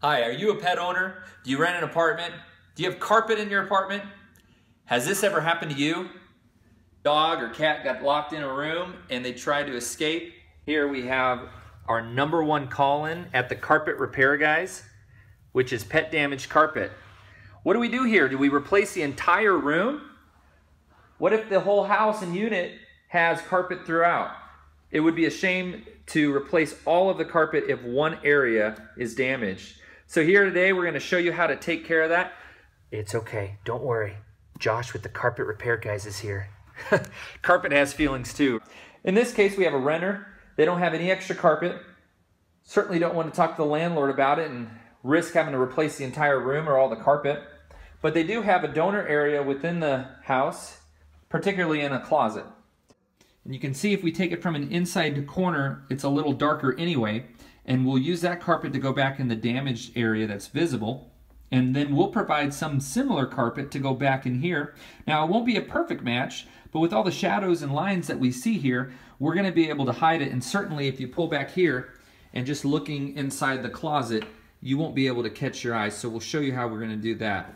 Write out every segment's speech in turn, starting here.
Hi, are you a pet owner? Do you rent an apartment? Do you have carpet in your apartment? Has this ever happened to you? Dog or cat got locked in a room and they tried to escape. Here we have our number one call-in at the Carpet Repair Guys, which is pet damaged carpet. What do we do here? Do we replace the entire room? What if the whole house and unit has carpet throughout? It would be a shame to replace all of the carpet if one area is damaged. So here today, we're gonna show you how to take care of that. It's okay, don't worry. Josh with the Carpet Repair Guys is here. Carpet has feelings too. In this case, we have a renter. They don't have any extra carpet. Certainly don't want to talk to the landlord about it and risk having to replace the entire room or all the carpet. But they do have a donor area within the house, particularly in a closet. And you can see if we take it from an inside corner, it's a little darker anyway. And we'll use that carpet to go back in the damaged area that's visible. And then we'll provide some similar carpet to go back in here. Now it won't be a perfect match, but with all the shadows and lines that we see here, we're gonna be able to hide it. And certainly if you pull back here and just looking inside the closet, you won't be able to catch your eyes. So we'll show you how we're gonna do that.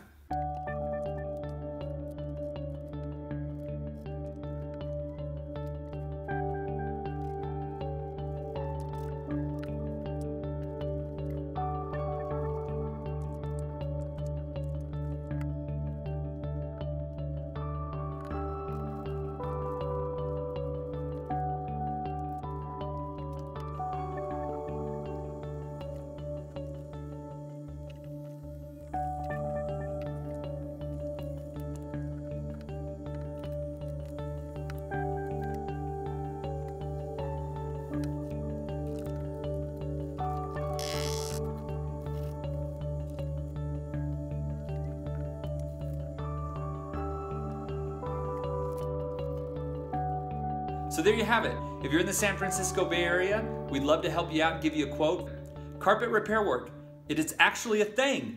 So there you have it. If you're in the San Francisco Bay Area, we'd love to help you out and give you a quote. Carpet repair work, it is actually a thing.